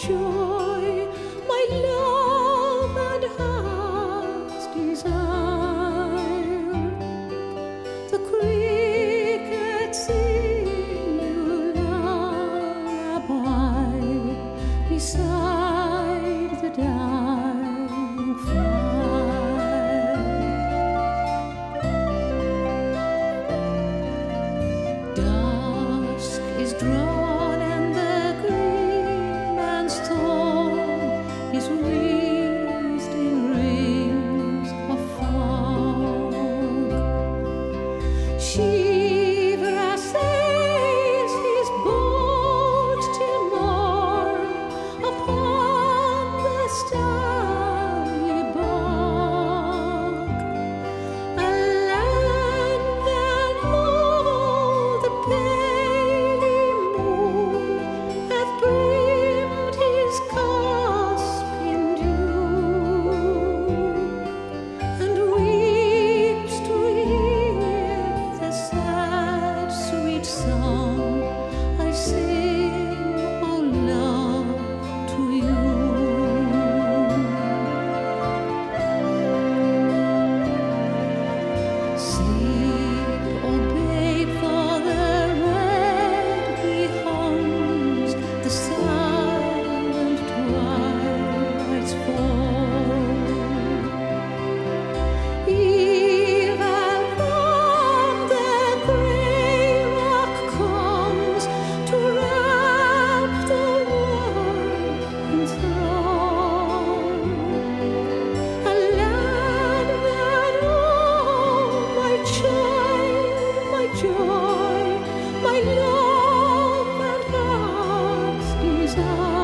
joy, my love and heart's desire. The cricket sing you lullaby beside the dying fire. Dusk is drawing. Joy, my love and heart's desire.